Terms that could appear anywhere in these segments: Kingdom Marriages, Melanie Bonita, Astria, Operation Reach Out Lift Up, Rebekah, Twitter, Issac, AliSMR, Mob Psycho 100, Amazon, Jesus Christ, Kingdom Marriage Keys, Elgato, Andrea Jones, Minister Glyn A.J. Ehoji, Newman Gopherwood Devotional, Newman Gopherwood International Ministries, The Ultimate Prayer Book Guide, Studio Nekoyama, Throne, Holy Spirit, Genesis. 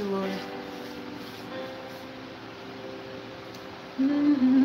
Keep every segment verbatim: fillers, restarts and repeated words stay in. you, Lord. Mm-hmm.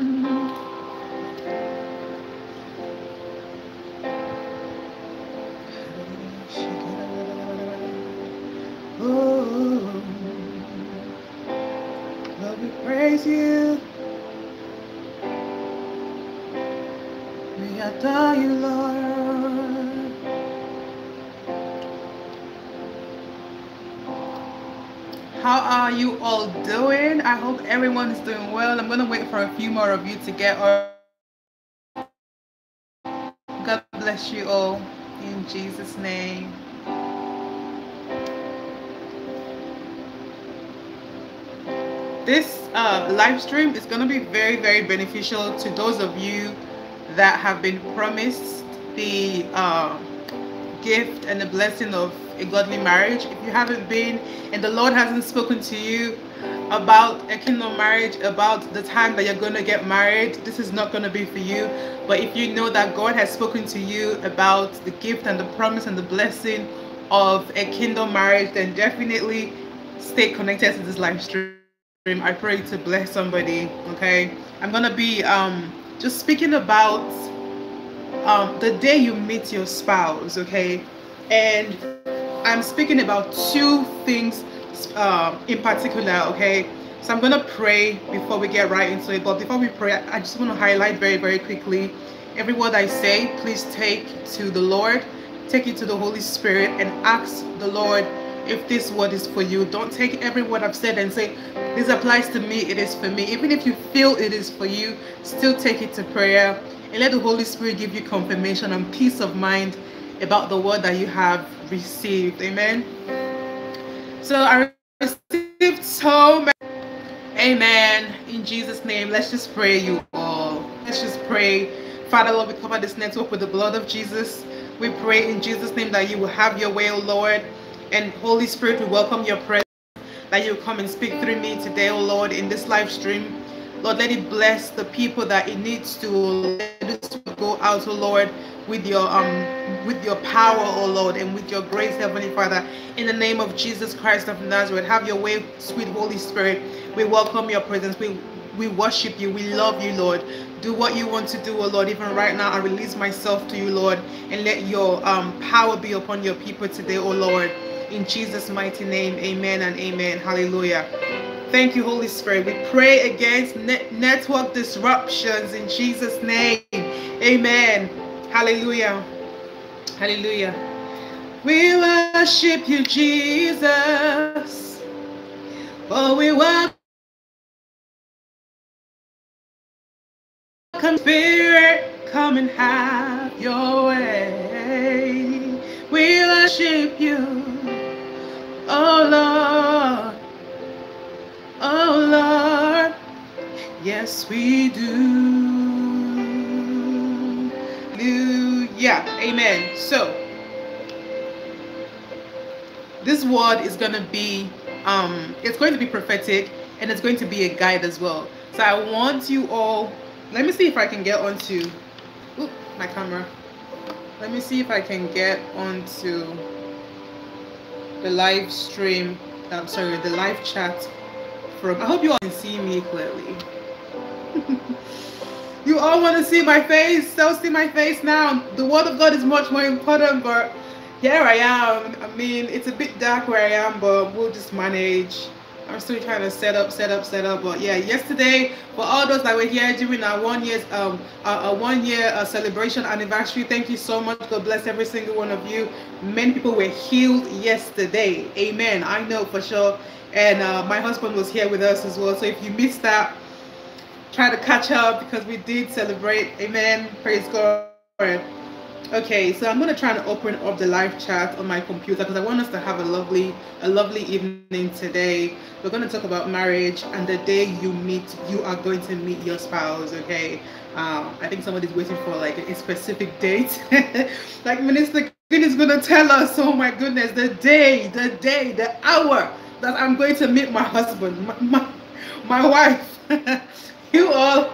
You all doing? I hope everyone is doing well. I'm gonna wait for a few more of you to get up. God bless you all in Jesus' name. This uh, live stream is gonna be very, very beneficial to those of you that have been promised the uh, gift and the blessing of a godly marriage. If you haven't been and the Lord hasn't spoken to you about a kingdom marriage, about the time that you're going to get married, this is not going to be for you. But if you know that God has spoken to you about the gift and the promise and the blessing of a kingdom marriage, then definitely stay connected to this live stream. I pray to bless somebody. Okay, I'm going to be um just speaking about um the day you meet your spouse. Okay, and I'm speaking about two things uh, in particular, okay? So I'm going to pray before we get right into it. But before we pray, I just want to highlight very, very quickly. Every word I say, please take to the Lord. Take it to the Holy Spirit and ask the Lord if this word is for you. Don't take every word I've said and say, this applies to me, it is for me. Even if you feel it is for you, still take it to prayer. And let the Holy Spirit give you confirmation and peace of mind about the word that you have received. Amen. So I received so many. Amen. In Jesus' name, let's just pray, you all. Let's just pray. Father, Lord, we cover this network with the blood of Jesus. We pray in Jesus' name that you will have your way, O Lord. And Holy Spirit, we welcome your presence, that you come and speak through me today, O Lord, in this live stream. Lord, let it bless the people that it needs to. Let us go out, O Lord, with your um with your power, O Lord, and with your grace, Heavenly Father. In the name of Jesus Christ of Nazareth, have your way, sweet Holy Spirit. We welcome your presence. We we worship you. We love you, Lord. Do what you want to do, O Lord. Even right now, I release myself to you, Lord, and let your um power be upon your people today, O Lord. In Jesus' mighty name, amen and amen. Hallelujah. Thank you, Holy Spirit. We pray against net network disruptions in Jesus' name. Amen. Hallelujah. Hallelujah. We worship you, Jesus. Oh, we welcome Spirit. Come and have your way. We worship you, oh Lord. Oh Lord, yes we do. Hallelujah. Amen. So this word is going to be um it's going to be prophetic, and it's going to be a guide as well. So I want you all, let me see if I can get onto oops, my camera. Let me see if I can get onto the live stream. I'm sorry, the live chat. I hope you all can see me clearly. You all want to see my face, so see my face now. The word of God is much more important, but here I am. I mean, it's a bit dark where I am, but we'll just manage. I'm still trying to set up, set up, set up. But yeah, yesterday, for all those that were here during our one year's um a one year uh, celebration anniversary, thank you so much. God bless every single one of you. Many people were healed yesterday. Amen. I know for sure. And uh, my husband was here with us as well. So if you missed that, try to catch up because we did celebrate. Amen. Praise God. Okay, so I'm going to try and open up the live chat on my computer because I want us to have a lovely, a lovely evening today. We're going to talk about marriage and the day you meet, you are going to meet your spouse. Okay, um, I think somebody's waiting for like a specific date. Like Minister Glyn is going to tell us, oh my goodness, the day, the day, the hour that I'm going to meet my husband, my, my, my wife. You all,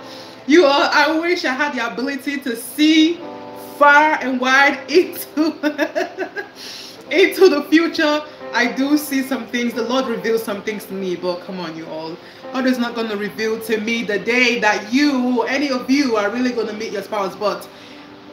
you all, I wish I had the ability to see far and wide into, into the future I do see some things. The Lord reveals some things to me, but come on, you all. God is not going to reveal to me the day that you, any of you, are really going to meet your spouse. But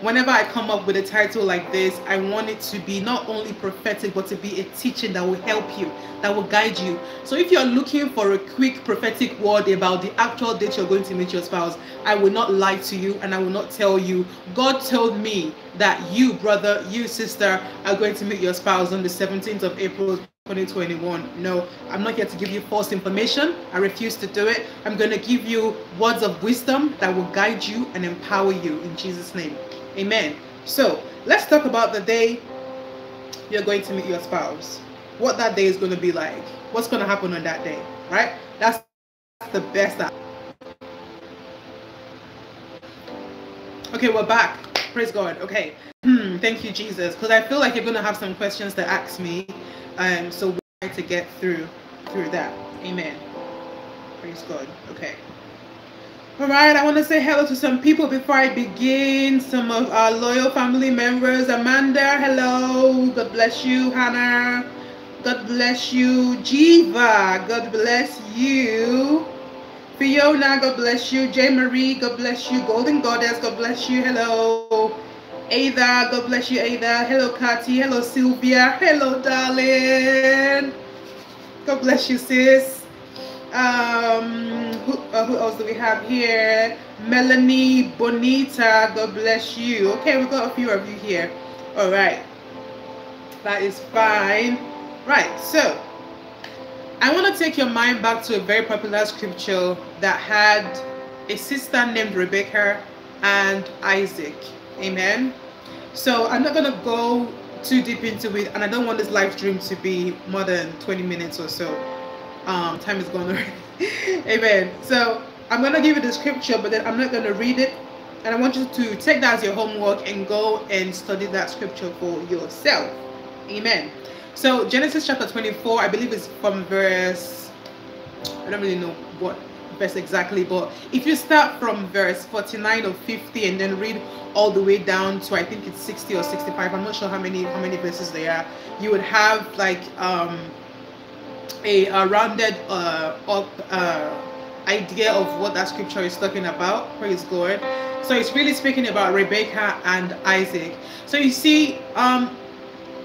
whenever I come up with a title like this, I want it to be not only prophetic, but to be a teaching that will help you, that will guide you. So if you're looking for a quick prophetic word about the actual date you're going to meet your spouse, I will not lie to you and I will not tell you. God told me that you, brother, you, sister, are going to meet your spouse on the seventeenth of April twenty twenty-one. No, I'm not here to give you false information. I refuse to do it. I'm going to give you words of wisdom that will guide you and empower you in Jesus' name. Amen. So let's talk about the day you're going to meet your spouse. What that day is going to be like. What's going to happen on that day, right? That's the best. That... Okay, we're back. Praise God. Okay. Thank you, Jesus. Because I feel like you're going to have some questions to ask me. Um, so we're trying to get through through that. Amen. Praise God. Okay. All right, I want to say hello to some people before I begin. Some of our loyal family members. Amanda, hello. God bless you. Hannah, God bless you. Jiva, God bless you. Fiona, God bless you. J. Marie, God bless you. Golden Goddess, God bless you. Hello. Ada, God bless you, Ada. Hello, Kati. Hello, Sylvia. Hello, darling. God bless you, sis. Um, who, uh, who else do we have here? Melanie Bonita, God bless you. Okay, we've got a few of you here. All right, that is fine. Right, so I want to take your mind back to a very popular scripture that had a sister named Rebekah and Isaac. Amen. So I'm not gonna go too deep into it, and I don't want this live stream to be more than twenty minutes or so. Um, time is gone already. Amen. So I'm going to give you the scripture, but then I'm not going to read it. And I want you to take that as your homework and go and study that scripture for yourself. Amen. So Genesis chapter twenty-four, I believe it's from verse, I don't really know what verse exactly, but if you start from verse forty-nine or fifty and then read all the way down to, I think it's sixty or sixty-five, I'm not sure how many, how many verses there are, you would have like, um, A, a rounded uh, up uh, idea of what that scripture is talking about. Praise God. So it's really speaking about Rebekah and Isaac. So you see, um,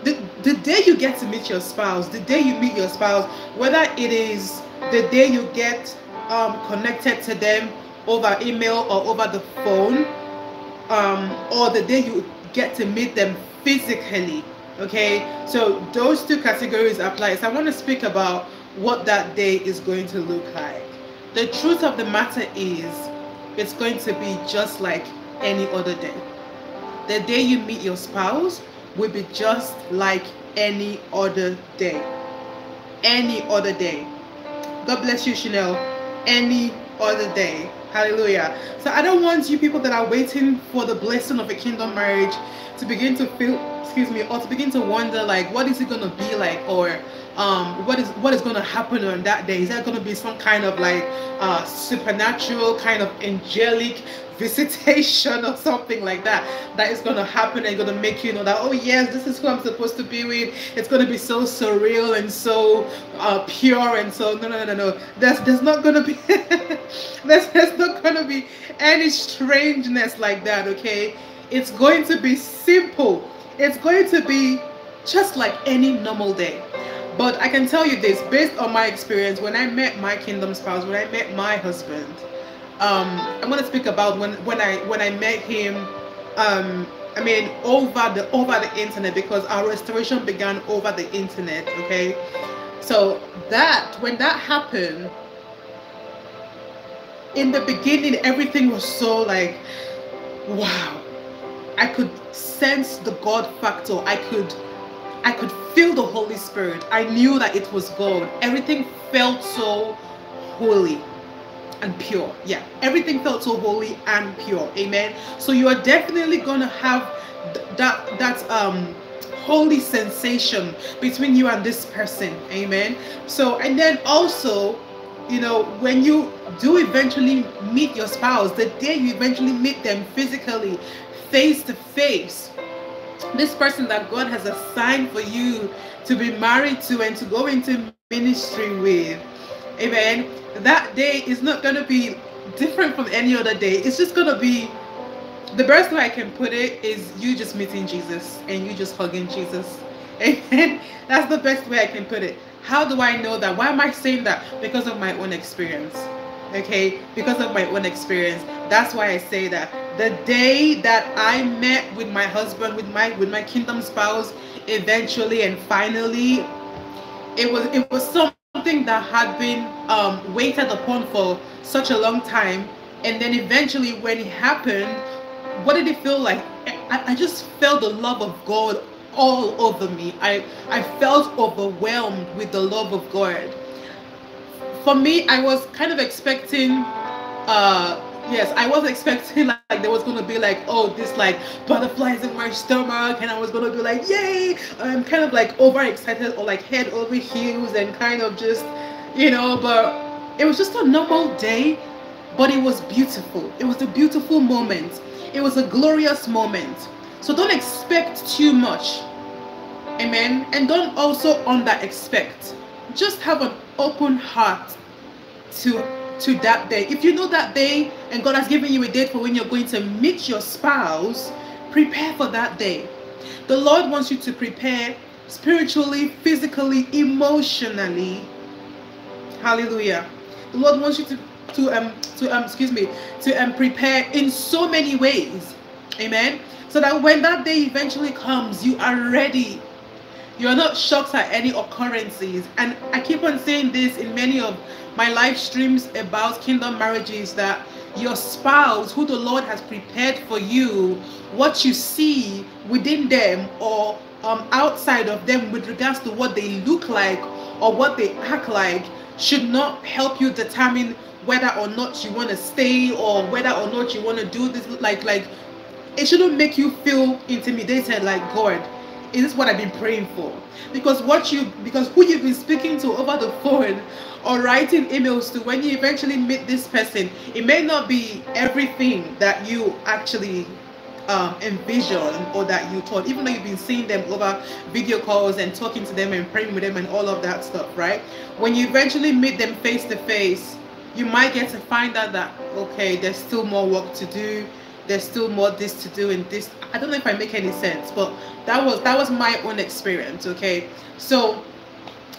the, the day you get to meet your spouse, the day you meet your spouse, whether it is the day you get um, connected to them over email or over the phone, um, or the day you get to meet them physically. Okay, so those two categories apply. So I want to speak about what that day is going to look like. The truth of the matter is, it's going to be just like any other day. The day you meet your spouse will be just like any other day. Any other day. God bless you, Chanel. Any other day. Hallelujah. So I don't want you people that are waiting for the blessing of a kingdom marriage to begin to feel, excuse me, or to begin to wonder like, what is it going to be like, or um, what is what is going to happen on that day? Is that going to be some kind of like uh, supernatural kind of angelic visitation or something like that that is going to happen and going to make you know that, oh yes, this is who I'm supposed to be with. It's going to be so surreal and so uh, pure and so no no no no. There's there's not going to be there's there's not going to be any strangeness like that. Okay, it's going to be simple. It's going to be just like any normal day. But I can tell you this, based on my experience, when I met my kingdom spouse, when I met my husband, um, I'm going to speak about when, when I when I met him, um, I mean, over the, over the internet, because our restoration began over the internet, okay? So that, when that happened, in the beginning, everything was so like, wow. I could sense the God factor. I could I could feel the Holy Spirit. I knew that it was God. Everything felt so holy and pure. Yeah, everything felt so holy and pure. Amen. So you are definitely going to have th that that um holy sensation between you and this person. Amen. So, and then also, you know, when you do eventually meet your spouse, the day you eventually meet them physically, face to face, this person that God has assigned for you to be married to and to go into ministry with. Amen. That day is not going to be different from any other day. It's just going to be, the best way I can put it is you just meeting Jesus and you just hugging Jesus. Amen. That's the best way I can put it. How do I know that? Why am I saying that? Because of my own experience. Okay, because of my own experience. That's why I say that. The day that I met with my husband, with my with my kingdom spouse, eventually and finally, it was it was something that had been um, waited upon for such a long time. And then eventually, when it happened, what did it feel like? I, I just felt the love of God all over me. I I felt overwhelmed with the love of God. For me, I was kind of expecting, uh, yes, I was expecting like, like there was going to be like, oh, this like butterflies in my stomach, and I was going to be like, yay! I'm kind of like overexcited or like head over heels and kind of just, you know, but it was just a normal day, but it was beautiful. It was a beautiful moment. It was a glorious moment. So don't expect too much. Amen. And don't also under-expect. Just have an open heart to to that day. If you know that day and God has given you a date for when you're going to meet your spouse, prepare for that day. The Lord wants you to prepare spiritually, physically, emotionally. Hallelujah. The Lord wants you to to um to um excuse me to um prepare in so many ways. Amen. So that when that day eventually comes, you are ready. You're not shocked at any occurrences. And I keep on saying this in many of my live streams about kingdom marriages, that your spouse, who the Lord has prepared for you, what you see within them or um, outside of them with regards to what they look like or what they act like, should not help you determine whether or not you want to stay or whether or not you want to do this. Like, like, it shouldn't make you feel intimidated, like, God, is this what I've been praying for? Because what you, because who you've been speaking to over the phone or writing emails to, when you eventually meet this person, it may not be everything that you actually um, envisioned or that you thought, even though you've been seeing them over video calls and talking to them and praying with them and all of that stuff, right? When you eventually meet them face to face, you might get to find out that, okay, there's still more work to do. There's still more this to do and this. I don't know if I make any sense, but that was that was my own experience. Okay, so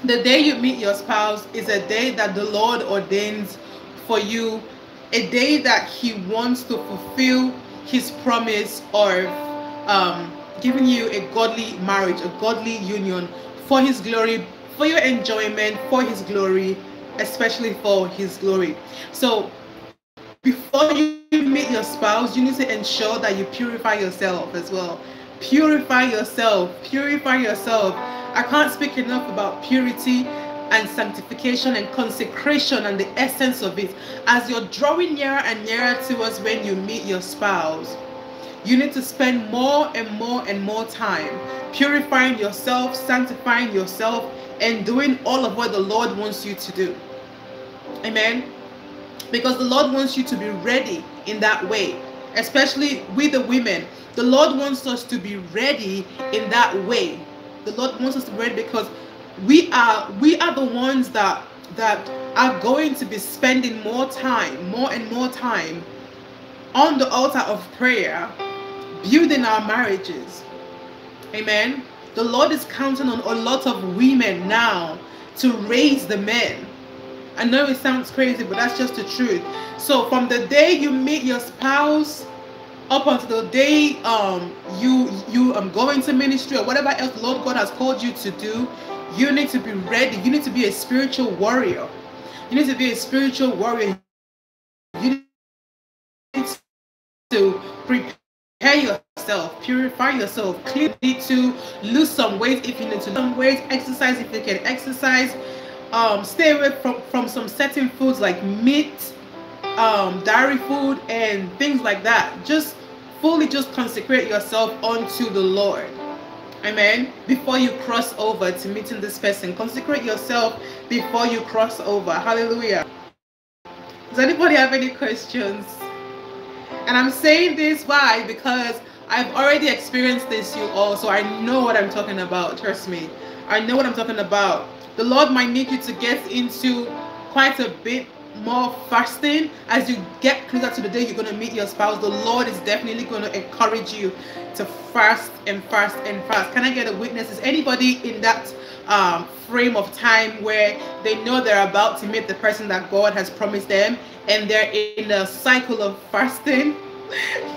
the day you meet your spouse is a day that the Lord ordains for you, a day that He wants to fulfill His promise of um, giving you a godly marriage, a godly union, for His glory, for your enjoyment, for His glory, especially for His glory. So before you meet your spouse, you need to ensure that you purify yourself as well. Purify yourself. Purify yourself. I can't speak enough about purity and sanctification and consecration and the essence of it. As you're drawing nearer and nearer to us when you meet your spouse, you need to spend more and more and more time purifying yourself, sanctifying yourself, and doing all of what the Lord wants you to do. Amen. Because the Lord wants you to be ready in that way, especially with the women. The Lord wants us to be ready in that way. The Lord wants us to be ready because we are we are the ones that that are going to be spending more time, more and more time on the altar of prayer, building our marriages. Amen. The Lord is counting on a lot of women now to raise the men. I know it sounds crazy, but that's just the truth. So from the day you meet your spouse up until the day um, you you um, go into ministry or whatever else the Lord God has called you to do, you need to be ready. You need to be a spiritual warrior. You need to be a spiritual warrior. You need to prepare yourself, purify yourself, clean. You need to lose some weight if you need to lose some weight, exercise if you can exercise. Um, stay away from, from some certain foods like meat, um, dairy food, and things like that. Just fully just consecrate yourself unto the Lord. Amen. Before you cross over to meeting this person, consecrate yourself before you cross over. Hallelujah. Does anybody have any questions? And I'm saying this why? Because I've already experienced this, you all, so I know what I'm talking about. Trust me. I know what I'm talking about. The Lord might need you to get into quite a bit more fasting as you get closer to the day you're going to meet your spouse. The Lord is definitely going to encourage you to fast and fast and fast. Can I get a witness? Is anybody in that um, frame of time where they know they're about to meet the person that God has promised them and they're in a cycle of fasting?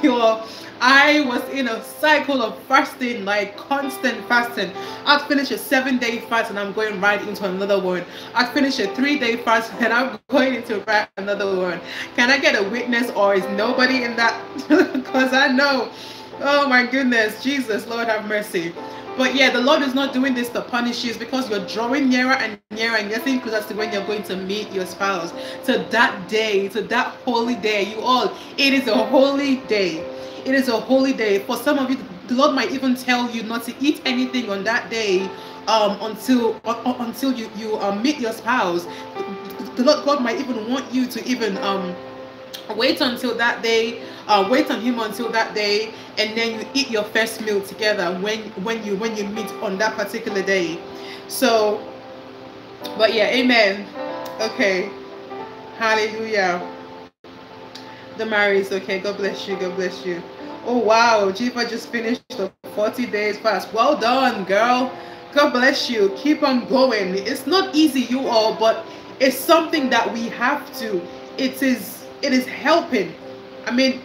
You know, I was in a cycle of fasting, like constant fasting. I'd finish a seven-day fast and I'm going right into another one. I'd finish a three-day fast and I'm going into right another one. Can I get a witness, or is nobody in that? Because I know, oh my goodness, Jesus, Lord have mercy. But yeah, the Lord is not doing this to punish you. It's because you're drawing nearer and nearer and getting closer to when you're going to meet your spouse. To that day, to that holy day, you all, it is a holy day. It is a holy day. For some of you, the Lord might even tell you not to eat anything on that day um, until uh, until you, you uh, meet your spouse. The Lord God might even want you to even um, wait until that day. Uh, wait on him until that day, and then you eat your first meal together when when you when you meet on that particular day. So, but yeah, amen. Okay, hallelujah. The Marys, okay, God bless you, God bless you. Oh wow, Jiva just finished the forty days fast. Well done, girl. God bless you. Keep on going. It's not easy, you all, but it's something that we have to. It is it is helping. I mean,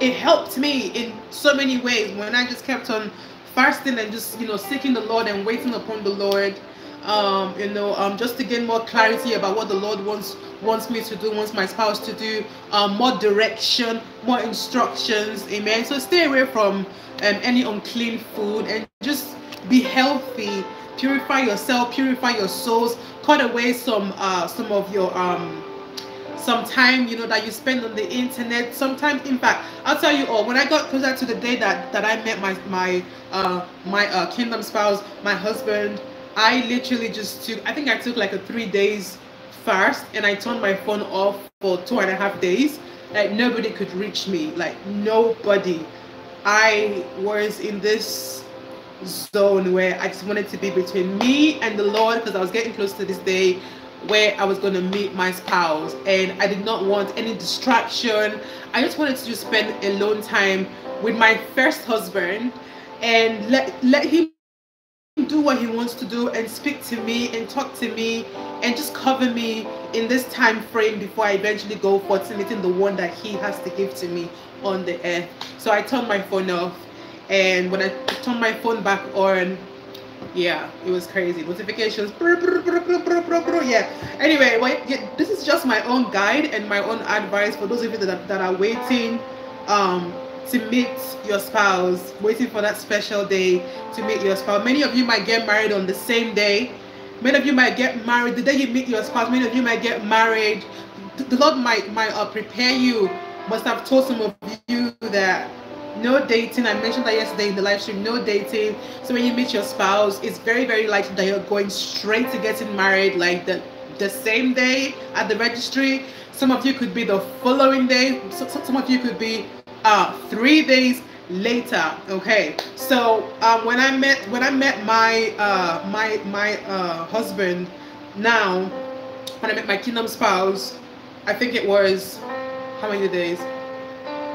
it helped me in so many ways when I just kept on fasting and just, you know, seeking the Lord and waiting upon the Lord, um, you know, um, just to gain more clarity about what the Lord wants wants me to do, wants my spouse to do, um, more direction, more instructions, amen. So stay away from um, any unclean food and just be healthy, purify yourself, purify your souls, cut away some, uh, some of your... Um, some time, you know, that you spend on the internet. Sometimes, in fact, I'll tell you all, when I got closer to the day that that I met my my uh my uh kingdom spouse, my husband, I literally just took, I think I took like a three days fast, and I turned my phone off for two and a half days. Like nobody could reach me, like nobody. I was in this zone where I just wanted to be between me and the Lord, because I was getting close to this day where I was going to meet my spouse, and I did not want any distraction. I just wanted to just spend alone time with my first husband and let, let him do what he wants to do and speak to me and talk to me and just cover me in this time frame before I eventually go forth to meeting the one that he has to give to me on the earth. So I turned my phone off, and when I turned my phone back on, yeah, it was crazy. Notifications. Yeah. Anyway, well, yeah, this is just my own guide and my own advice for those of you that, that are waiting um, to meet your spouse, waiting for that special day to meet your spouse. Many of you might get married on the same day. Many of you might get married the day you meet your spouse. Many of you might get married. The Lord might, might uh, prepare you. Must have told some of you that no dating. I mentioned that yesterday in the live stream. No dating. So when you meet your spouse, it's very, very likely that you're going straight to getting married, like the the same day at the registry. Some of you could be the following day. So, so, some of you could be uh, three days later. Okay. So um, when I met when I met my uh, my my uh, husband, now when I met my kingdom spouse, I think it was how many days?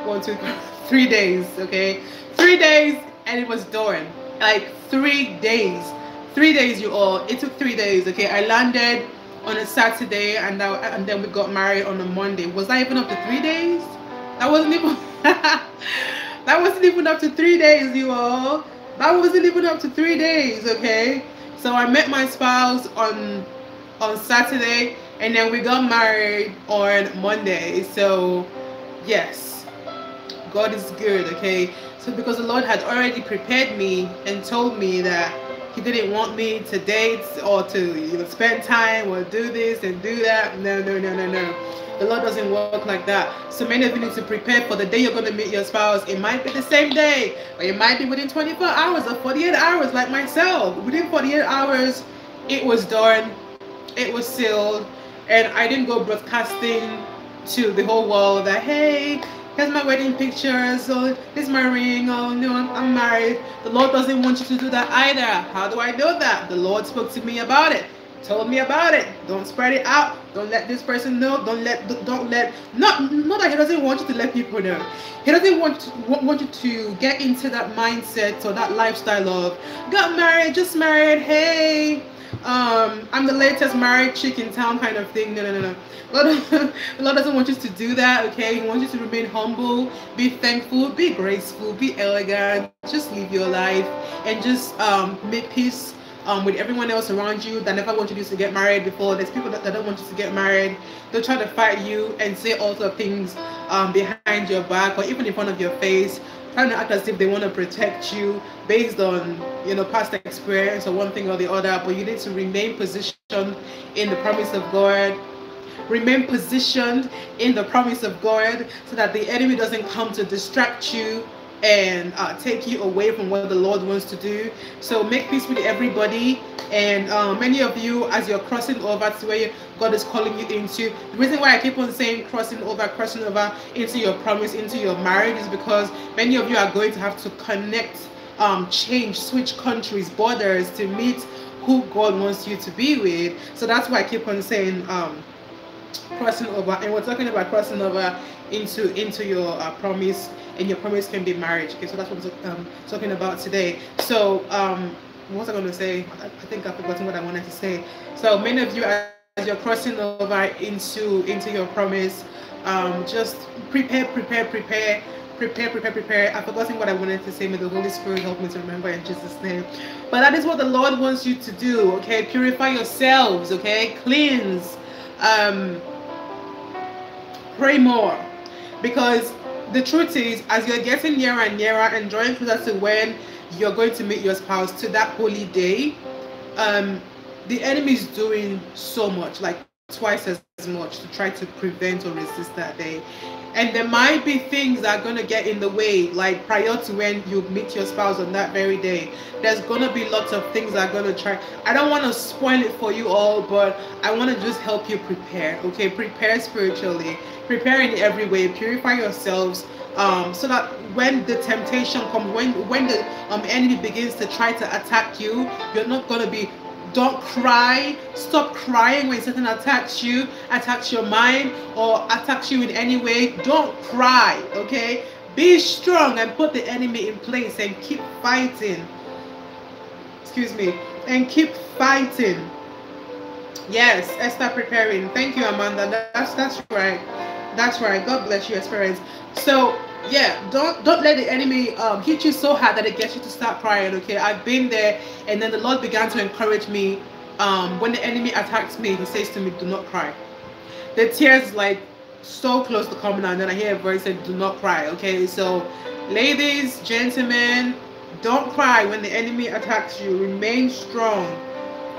One, two, three. Three days, okay? Three days, and it was dawn. Like three days, three days, you all. It took three days, okay? I landed on a Saturday, and I, and then we got married on a Monday. Was that even up to three days? That wasn't even. That wasn't even up to three days, you all. That wasn't even up to three days, okay? So I met my spouse on on Saturday, and then we got married on Monday. So, yes. God is good, okay? So because the Lord had already prepared me and told me that he didn't want me to date or to, you know, spend time or do this and do that. No, no, no, no, no. The Lord doesn't work like that. So many of you need to prepare for the day you're going to meet your spouse. It might be the same day, or it might be within twenty-four hours or forty-eight hours, like myself. Within forty-eight hours, it was done, it was sealed, and I didn't go broadcasting to the whole world that, hey, here's my wedding pictures, oh, here's my ring, oh no, I'm, I'm married. The Lord doesn't want you to do that either. How do I know that? The Lord spoke to me about it, told me about it. Don't spread it out. Don't let this person know. Don't let, don't let, not, not that he doesn't want you to let people know. He doesn't want, want you to get into that mindset or that lifestyle of, got married, just married, hey. Um, I'm the latest married chick in town kind of thing. No, no, no, no. The Lord doesn't want you to do that, okay? He wants you to remain humble, be thankful, be graceful, be elegant. Just live your life and just um, make peace um, with everyone else around you that never want you to get married before. There's people that, that don't want you to get married. They'll try to fight you and say all sorts of things um, behind your back or even in front of your face. Trying to act as if they want to protect you based on, you know, past experience or one thing or the other. But you need to remain positioned in the promise of God. Remain positioned in the promise of God so that the enemy doesn't come to distract you and uh, take you away from what the Lord wants to do. So make peace with everybody. And uh, many of you, as you're crossing over to where you, God is calling you into, the reason why I keep on saying crossing over, crossing over into your promise, into your marriage, is because many of you are going to have to connect, um, change, switch countries, borders to meet who God wants you to be with. So that's why I keep on saying um, crossing over. And we're talking about crossing over into into your uh, promise, and your promise can be marriage. Okay, so that's what I'm um, talking about today. So um, what was I going to say? I, I think I've forgotten what I wanted to say. So many of you, as you're crossing over into into your promise, um, just prepare, prepare, prepare, prepare, prepare, prepare. I've forgotten what I wanted to say. May the Holy Spirit help me to remember in Jesus' name. But that is what the Lord wants you to do. Okay, purify yourselves. Okay, cleanse. Um, pray more. Because the truth is, as you're getting nearer and nearer and drawing closer to when you're going to meet your spouse, to that holy day, um, the enemy is doing so much, like twice as much, to try to prevent or resist that day. And there might be things that are going to get in the way, like prior to when you meet your spouse on that very day. There's going to be lots of things that are going to try. I don't want to spoil it for you all, but I want to just help you prepare, okay? Prepare spiritually. Prepare in every way. Purify yourselves um, so that when the temptation comes, when, when the um, enemy begins to try to attack you, you're not going to be... Don't cry. Stop crying when Satan attacks you, attacks your mind, or attacks you in any way. Don't cry, okay? Be strong and put the enemy in place and keep fighting. Excuse me. And keep fighting. Yes, Esther preparing. Thank you, Amanda. That's, that's right. That's right. God bless you, Experience. So, yeah, don't don't let the enemy um hit you so hard that it gets you to start crying, okay? I've been there, and then the Lord began to encourage me. Um when the enemy attacks me, he says to me, do not cry. The tears like so close to coming out, and then I hear a voice say, do not cry, okay? So ladies, gentlemen, don't cry when the enemy attacks you. Remain strong.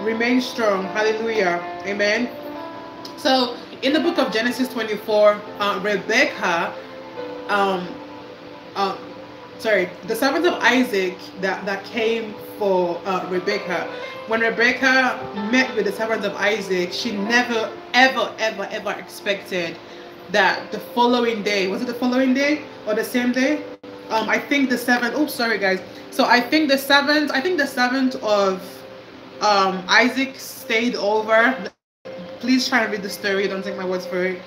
Remain strong. Hallelujah. Amen. So in the book of Genesis twenty-four, uh, Rebekah um uh sorry the servant of Isaac that that came for uh Rebekah, when Rebekah met with the servant of Isaac, she never ever ever ever expected that the following day, was it the following day or the same day, um I think the servant, oh sorry guys, so I think the servant I think the servant of um Isaac stayed over. Please try and read the story, don't take my words for it.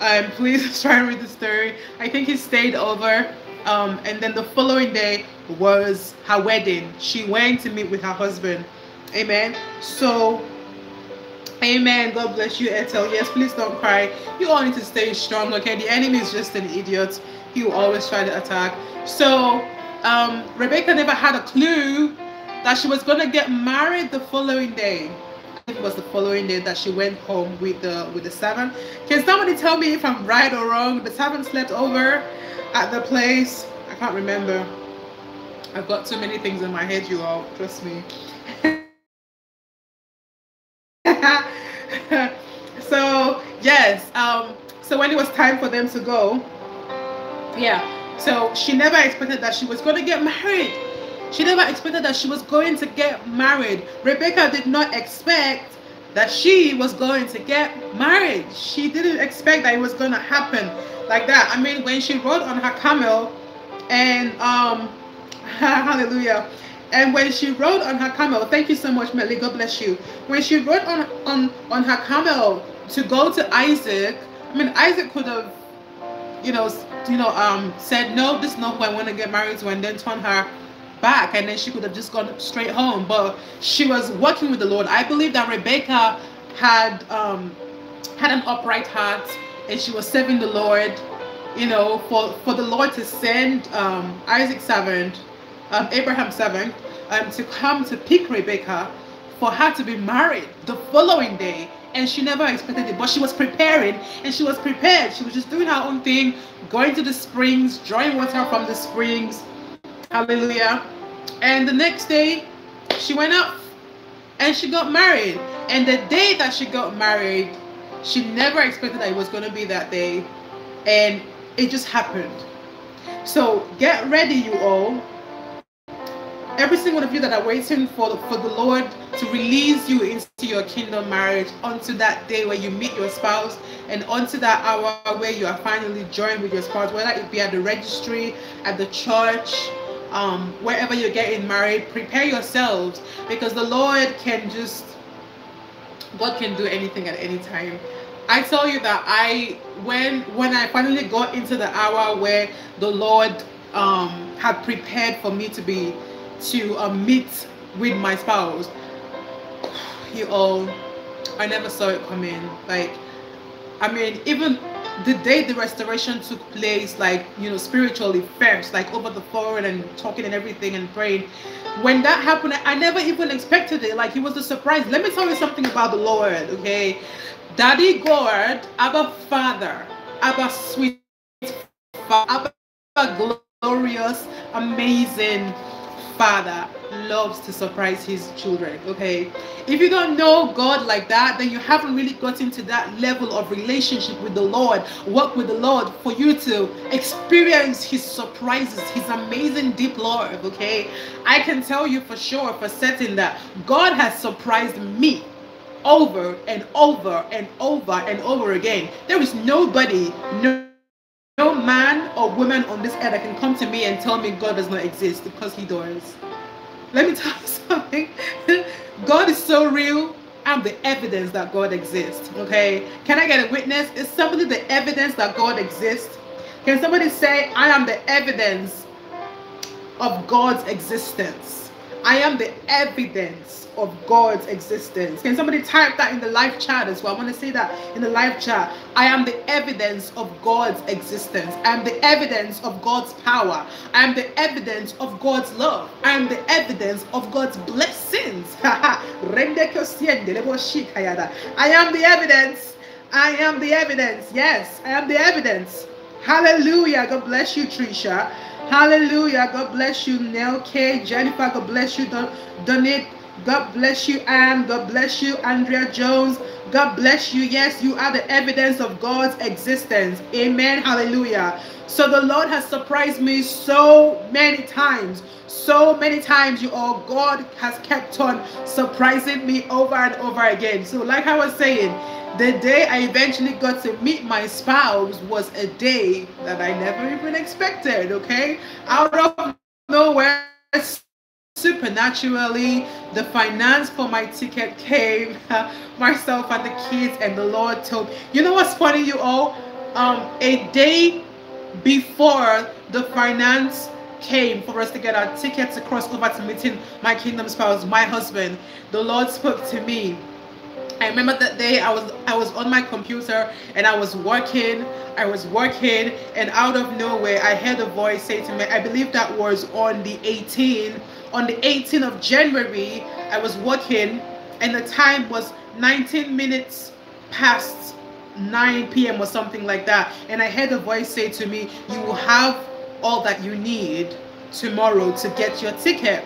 Um, please try and read the story. I think he stayed over, um, and then the following day was her wedding. She went to meet with her husband. Amen. So, amen. God bless you, Ethel. Yes, please don't cry. You all need to stay strong, okay? The enemy is just an idiot. He will always try to attack. So, um, Rebekah never had a clue that she was going to get married the following day. It was the following day that she went home with the with the servant. Can somebody tell me if I'm right or wrong? The servant slept over at the place. I can't remember. I've got too many things in my head, you all. Trust me. So yes. Um. So when it was time for them to go, yeah. So she never expected that she was going to get married. She never expected that she was going to get married. Rebekah did not expect that she was going to get married. She didn't expect that it was going to happen. like that. I mean, when she rode on her camel and um hallelujah. And when she rode on her camel, thank you so much, Melly, God bless you. When she rode on, on, on her camel to go to Issac, I mean, Issac could have, you know, you know, um, said, no, this is not who I want to get married to, and then turn her back, and then she could have just gone straight home. But she was working with the Lord. I believe that Rebekah had, um, had an upright heart, and she was serving the Lord, you know, for, for the Lord to send um, Isaac's servant, Um, Abraham's servant, um, to come to pick Rebekah for her to be married the following day, and she never expected it, but she was preparing, and she was prepared. She was just doing her own thing, going to the springs, drawing water from the springs, hallelujah. And the next day she went up and she got married, and the day that she got married, she never expected that it was going to be that day, and it just happened. So get ready, you all. Every single one of you that are waiting for the, for the Lord to release you into your kingdom marriage, onto that day where you meet your spouse, and onto that hour where you are finally joined with your spouse, whether it be at the registry, at the church, um, wherever you're getting married, prepare yourselves, because the Lord can just, God can do anything at any time. I tell you that I, when, when I finally got into the hour where the Lord um, had prepared for me to be to uh, meet with my spouse, you all, I never saw it come in. Like, I mean, even the day the restoration took place, like, you know, spiritually first, like over the phone and talking and everything and praying, when that happened, I never even expected it. Like, it was a surprise. Let me tell you something about the Lord, okay? Daddy God, Abba Father, Abba sweet Father, Abba glorious, amazing Father loves to surprise his children, okay? If you don't know God like that, then you haven't really gotten to that level of relationship with the Lord, work with the Lord, for you to experience his surprises, his amazing deep love, okay? I can tell you for sure, for certain, that God has surprised me over and over and over and over again. There is nobody, no No man or woman on this earth that can come to me and tell me God does not exist, because he does. Let me tell you something. God is so real. I'm the evidence that God exists, okay? Can I get a witness? Is somebody the evidence that God exists? Can somebody say, I am the evidence of God's existence? I am the evidence of God's existence. Can somebody type that in the live chat as well? I want to say that in the live chat. I am the evidence of God's existence. I am the evidence of God's power. I am the evidence of God's love. I am the evidence of God's blessings. I am the evidence. I am the evidence. Yes, I am the evidence. Hallelujah. God bless you, Trisha. Hallelujah. God bless you, Nell K. Jennifer, God bless you. Don Donate, God bless you. Anne, God bless you. Andrea Jones, God bless you. Yes, you are the evidence of God's existence. Amen. Hallelujah. So the Lord has surprised me so many times. So many times, you all. God has kept on surprising me over and over again. So like I was saying, the day I eventually got to meet my spouse was a day that I never even expected, okay? Out of nowhere, supernaturally, the finance for my ticket came, myself and the kids, and the Lord told me. You know what's funny, you all? Um, a day before the finance came for us to get our tickets to cross over to meeting my kingdom spouse, my husband, the Lord spoke to me. I remember that day I was I was on my computer and I was working, I was working, and out of nowhere I heard a voice say to me, I believe that was on the eighteenth, on the eighteenth of January, I was working, and the time was nineteen minutes past nine p m or something like that, and I heard a voice say to me, you will have all that you need tomorrow to get your ticket.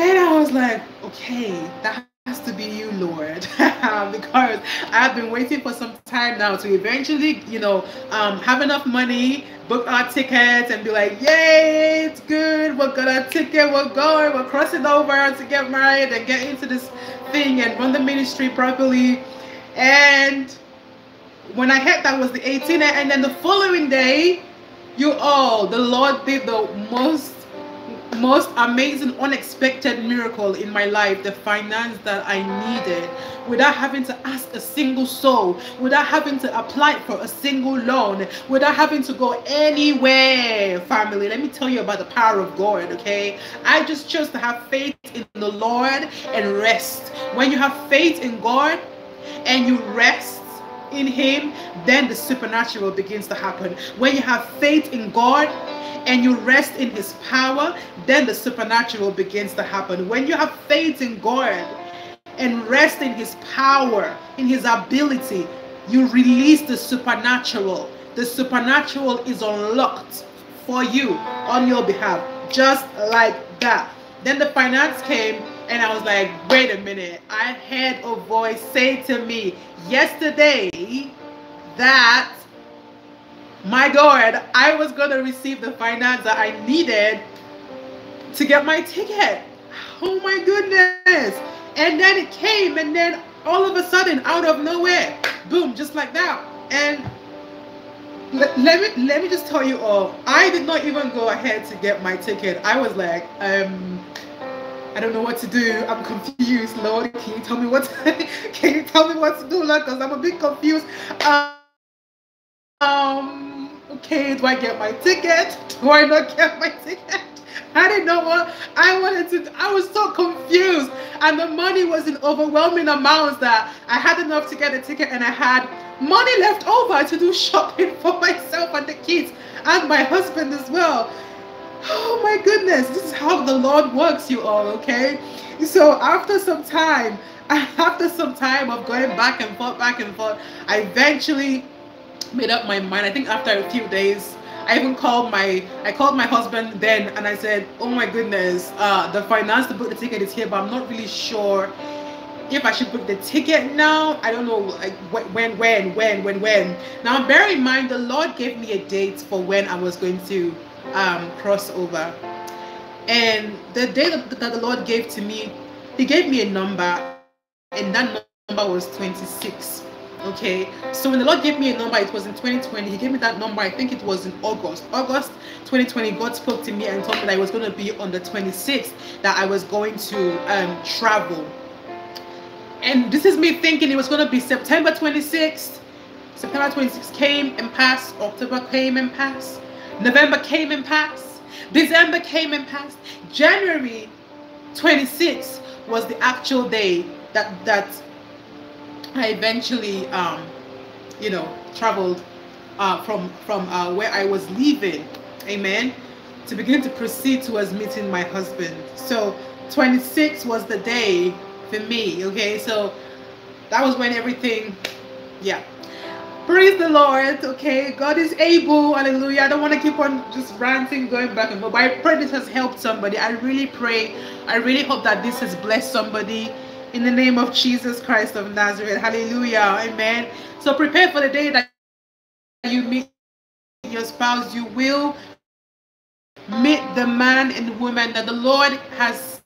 And I was like, okay, that has to be you, Lord, because I've been waiting for some time now to eventually, you know, um, have enough money, book our tickets, and be like, yay, it's good, we've got our ticket, we're going, we're crossing over to get married and get into this thing and run the ministry properly. And when I had that was the eighteenth, and then the following day, you all, the Lord did the most, most amazing, unexpected miracle in my life, the finance that I needed, without having to ask a single soul, without having to apply for a single loan, without having to go anywhere, family. Let me tell you about the power of God, okay? I just chose to have faith in the Lord and rest. When you have faith in God and you rest in Him, then the supernatural begins to happen. When you have faith in God and you rest in His power, then the supernatural begins to happen. When you have faith in God and rest in His power, in His ability, you release the supernatural. The supernatural is unlocked for you on your behalf, just like that. Then the finance came, and I was like, wait a minute. I heard a voice say to me yesterday that, my God, I was going to receive the finance that I needed to get my ticket. Oh my goodness. And then it came, and then all of a sudden, out of nowhere, boom, just like that. And let, let me let me just tell you all, I did not even go ahead to get my ticket. I was like, um... I don't know what to do. I'm confused, Lord. Can you tell me what? To, can you tell me what to do, Lord? Because I'm a bit confused. Um, um, okay, do I get my ticket? Do I not get my ticket? I didn't know what I wanted to do. I was so confused, and the money was in overwhelming amounts that I had enough to get a ticket, and I had money left over to do shopping for myself and the kids and my husband as well. Oh my goodness, this is how the Lord works, you all, okay? So after some time, after some time of going back and forth, back and forth, I eventually made up my mind. I think after a few days, I even called my, I called my husband then, and I said, oh my goodness, uh, the finance to book the ticket is here, but I'm not really sure if I should book the ticket now. I don't know, like, when, when, when, when, when. Now, bear in mind, the Lord gave me a date for when I was going to um crossover, and the day that the Lord gave to me, He gave me a number, and that number was twenty-six. Okay, so when the Lord gave me a number, it was in twenty twenty. He gave me that number, I think it was in August August twenty twenty. God spoke to me and told me that I was going to be on the twenty-sixth, that I was going to um travel. And this is me thinking it was going to be September twenty-sixth. September twenty-sixth came and passed, October came and passed, November came and passed, December came and passed. January twenty-sixth was the actual day that that I eventually, um, you know, traveled uh, from from uh, where I was leaving, amen, to begin to proceed towards meeting my husband. So twenty-six was the day for me. Okay, so that was when everything, yeah. Praise the Lord, okay? God is able, hallelujah. I don't want to keep on just ranting, going back and forth, but I pray this has helped somebody. I really pray, I really hope that this has blessed somebody in the name of Jesus Christ of Nazareth, hallelujah, amen. So prepare for the day that you meet your spouse. You will meet the man and woman that the Lord has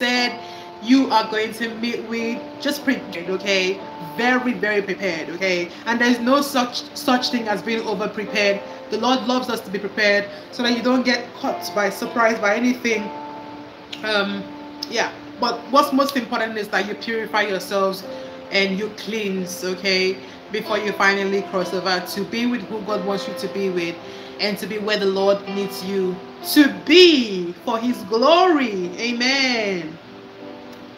said you are going to meet with. Just prepared, okay? Very, very prepared, okay? And there's no such such thing as being over prepared. The Lord loves us to be prepared so that you don't get caught by surprise by anything. Um, yeah. But what's most important is that you purify yourselves and you cleanse, okay, before you finally cross over to be with who God wants you to be with, and to be where the Lord needs you to be for His glory. Amen.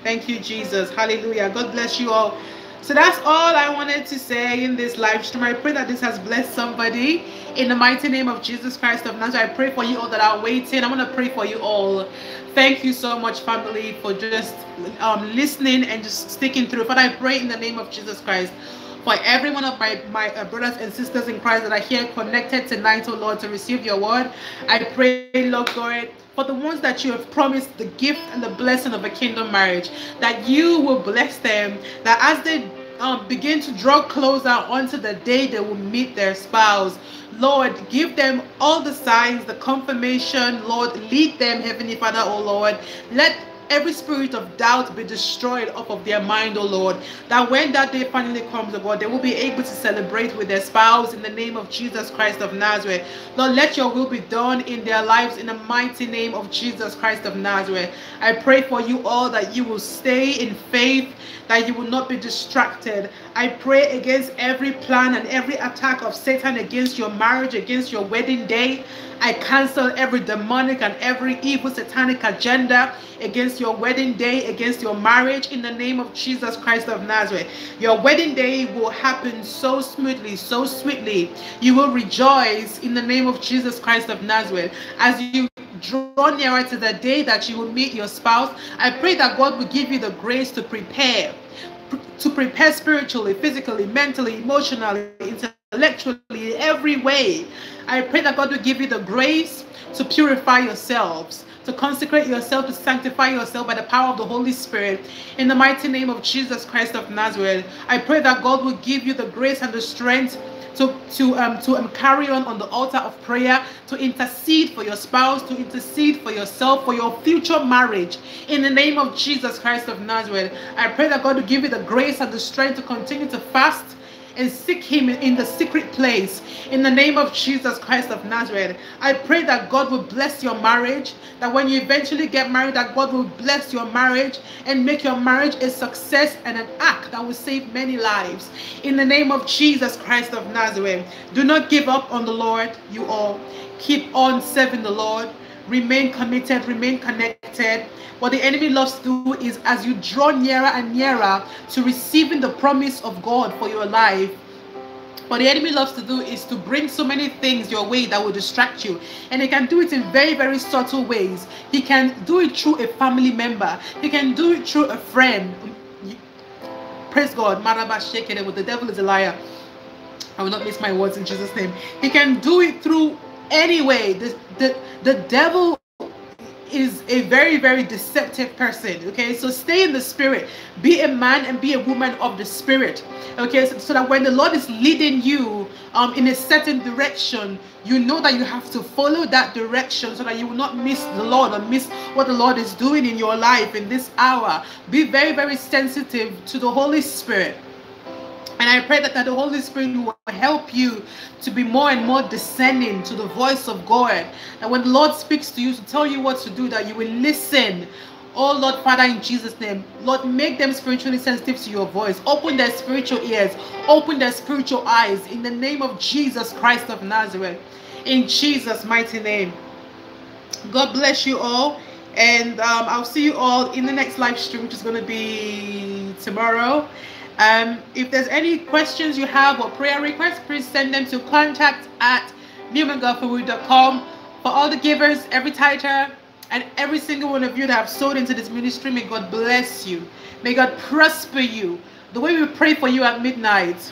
Thank you, Jesus. Hallelujah. God bless you all. So that's all I wanted to say in this live stream. I pray that this has blessed somebody in the mighty name of Jesus Christ of Nazareth. I pray for you all that are waiting. I want to pray for you all. Thank you so much, family, for just um, listening and just sticking through. But I pray in the name of Jesus Christ for every one of my, my uh, brothers and sisters in Christ that are here connected tonight, oh Lord, to receive your word. I pray, Lord God, for the ones that you have promised the gift and the blessing of a kingdom marriage, that you will bless them, that as they um, begin to draw closer onto the day they will meet their spouse, Lord, give them all the signs, the confirmation, Lord, lead them, Heavenly Father, oh Lord, let every spirit of doubt be destroyed off of their mind, oh Lord. That when that day finally comes, oh God, they will be able to celebrate with their spouse in the name of Jesus Christ of Nazareth. Lord, let your will be done in their lives in the mighty name of Jesus Christ of Nazareth. I pray for you all that you will stay in faith, that you will not be distracted. I pray against every plan and every attack of Satan against your marriage, against your wedding day. I cancel every demonic and every evil satanic agenda against your wedding day, against your marriage in the name of Jesus Christ of Nazareth. Your wedding day will happen so smoothly, so sweetly. You will rejoice in the name of Jesus Christ of Nazareth. As you draw nearer to the day that you will meet your spouse, I pray that God will give you the grace to prepare, to prepare spiritually, physically, mentally, emotionally, intellectually, every way. I pray that God will give you the grace to purify yourselves, to consecrate yourself, to sanctify yourself by the power of the Holy Spirit. In the mighty name of Jesus Christ of Nazareth, I pray that God will give you the grace and the strength to to um to um, carry on on the altar of prayer, to intercede for your spouse, to intercede for yourself, for your future marriage. In the name of Jesus Christ of Nazareth, I pray that God will give you the grace and the strength to continue to fast and seek him in the secret place. In the name of Jesus Christ of Nazareth, I pray that God will bless your marriage, that when you eventually get married, that God will bless your marriage and make your marriage a success and an act that will save many lives. In the name of Jesus Christ of Nazareth, do not give up on the Lord, you all. Keep on serving the Lord. Remain committed, remain connected. What the enemy loves to do is, as you draw nearer and nearer to receiving the promise of God for your life, what the enemy loves to do is to bring so many things your way that will distract you. And he can do it in very, very subtle ways. He can do it through a family member. He can do it through a friend. Praise God. The devil is a liar. I will not miss my words in Jesus' name. He can do it through anyway. The, the the devil is a very, very deceptive person, okay? So stay in the spirit. Be a man and be a woman of the spirit, okay? So, so that when the Lord is leading you um in a certain direction, you know that you have to follow that direction so that you will not miss the Lord or miss what the Lord is doing in your life in this hour. Be very, very sensitive to the Holy Spirit. And I pray that, that the Holy Spirit will help you to be more and more discerning to the voice of God. And when the Lord speaks to you to tell you what to do, that you will listen. Oh Lord Father, in Jesus' name, Lord, make them spiritually sensitive to your voice. Open their spiritual ears. Open their spiritual eyes in the name of Jesus Christ of Nazareth. In Jesus' mighty name. God bless you all. And um, I'll see you all in the next live stream, which is going to be tomorrow. Um, if there's any questions you have or prayer requests, please send them to contact at newman gopherwood dot com. For all the givers, every tither, and every single one of you that have sold into this ministry, may God bless you. May God prosper you. The way we pray for you at midnight.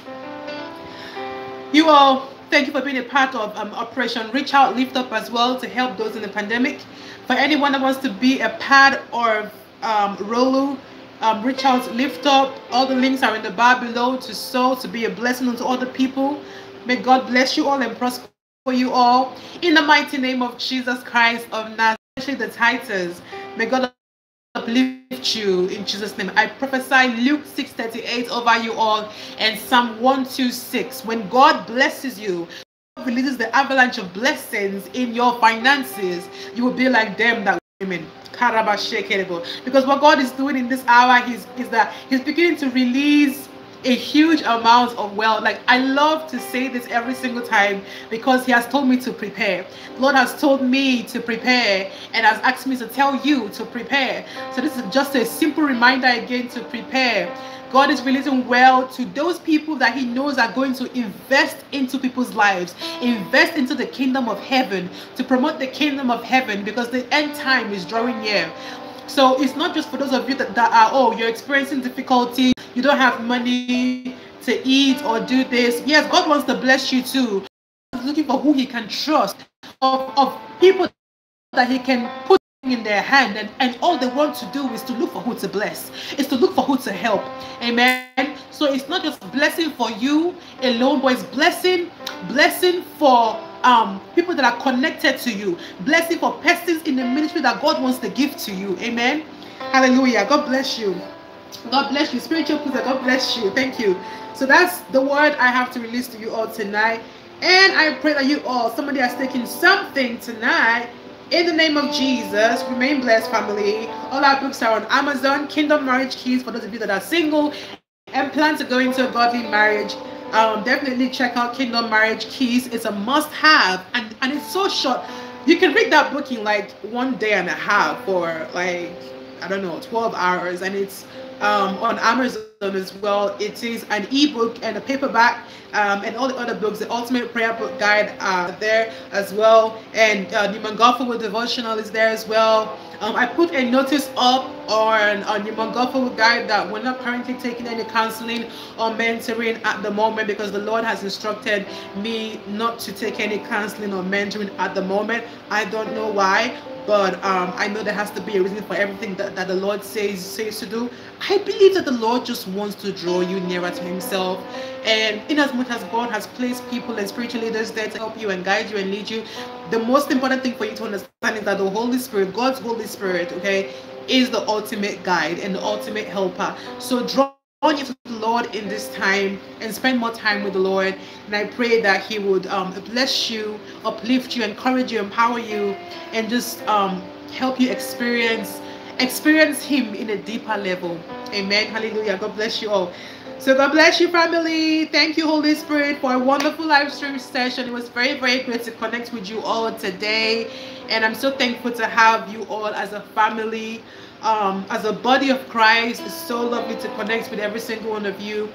You all, thank you for being a part of um, Operation Reach Out Lift Up as well, to help those in the pandemic. For anyone that wants to be a part or um, Rolu, Um, Reach Out Lift Up, all the links are in the bar below to sow, to be a blessing unto other people. May God bless you all and prosper you all in the mighty name of Jesus Christ of Nazareth. Especially the titans, may God uplift you in Jesus' name. I prophesy Luke six thirty-eight over you all and Psalm one twenty-six. When God blesses you, releases the avalanche of blessings in your finances. You will be like them that women. Because what God is doing in this hour is, is that he's beginning to release a huge amount of wealth. Like, I love to say this every single time because he has told me to prepare. Lord has told me to prepare and has asked me to tell you to prepare. So this is just a simple reminder again to prepare. God is releasing wealth to those people that he knows are going to invest into people's lives, invest into the kingdom of heaven, to promote the kingdom of heaven, because the end time is drawing near. So it's not just for those of you that, that are, oh, you're experiencing difficulty, you don't have money to eat or do this. Yes, God wants to bless you too. He's looking for who he can trust, of, of people that he can put in their hand, and, and all they want to do is to look for who to bless, is to look for who to help. Amen. So it's not just blessing for you alone, but it's blessing blessing for um people that are connected to you, blessing for persons in the ministry that God wants to give to you. Amen. Hallelujah. God bless you. God bless you. Spiritual Pooza, God bless you. Thank you. So that's the word I have to release to you all tonight. And I pray that you all, somebody has taken something tonight. In the name of Jesus, remain blessed, family. All our books are on Amazon, Kingdom Marriage Keys, for those of you that are single and plan to go into a godly marriage. Um, definitely check out Kingdom Marriage Keys. It's a must-have, and, and it's so short. You can read that book in like one day and a half, or like, I don't know, twelve hours, and it's um, on Amazon as well. It is an ebook and a paperback, um, and all the other books. The Ultimate Prayer Book Guide are there as well, and uh, Newman Gopherwood Devotional is there as well. Um, I put a notice up on, on Newman Gopherwood Guide that we're not currently taking any counseling or mentoring at the moment, because the Lord has instructed me not to take any counseling or mentoring at the moment. I don't know why. But um, I know there has to be a reason for everything that, that the Lord says says to do. I believe that the Lord just wants to draw you nearer to Himself. And in as much as God has placed people and spiritual leaders there to help you and guide you and lead you, the most important thing for you to understand is that the Holy Spirit, God's Holy Spirit, okay, is the ultimate guide and the ultimate helper. So draw on you to the Lord in this time, and spend more time with the Lord. And I pray that He would um, bless you, uplift you, encourage you, empower you, and just um, help you experience experience Him in a deeper level. Amen. Hallelujah. God bless you all. So God bless you, family. Thank you, Holy Spirit, for a wonderful live stream session. It was very, very great to connect with you all today. And I'm so thankful to have you all as a family. Um, as a body of Christ, it's so lovely to connect with every single one of you.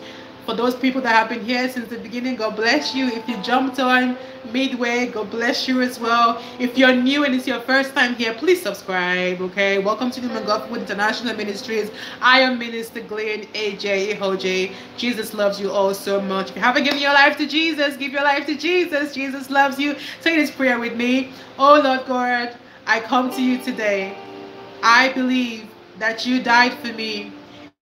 For those people that have been here since the beginning, God bless you. If you jumped on midway, God bless you as well. If you're new and it's your first time here, please subscribe, okay? Welcome to Newman Gopherwood International Ministries. I am Minister Glyn A J Ehoji. Jesus loves you all so much. If you haven't given your life to Jesus, give your life to Jesus. Jesus loves you. Say this prayer with me. Oh, Lord God, I come to you today. I believe that you died for me,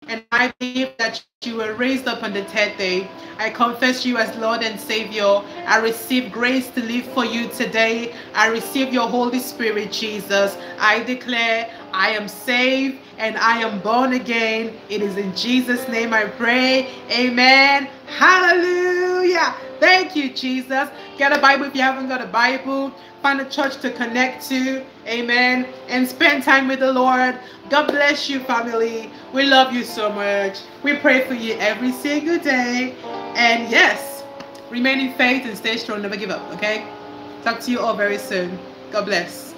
and I believe that you were raised up on the third day. I confess you as Lord and Savior. I receive grace to live for you today. I receive your Holy Spirit, Jesus. I declare I am saved and I am born again. It is in Jesus' name I pray. Amen. Hallelujah. Thank you, Jesus. Get a Bible if you haven't got a Bible. Find a church to connect to. Amen. And spend time with the Lord. God bless you, family. We love you so much. We pray for you every single day. And yes, remain in faith and stay strong. Never give up, okay? Talk to you all very soon. God bless.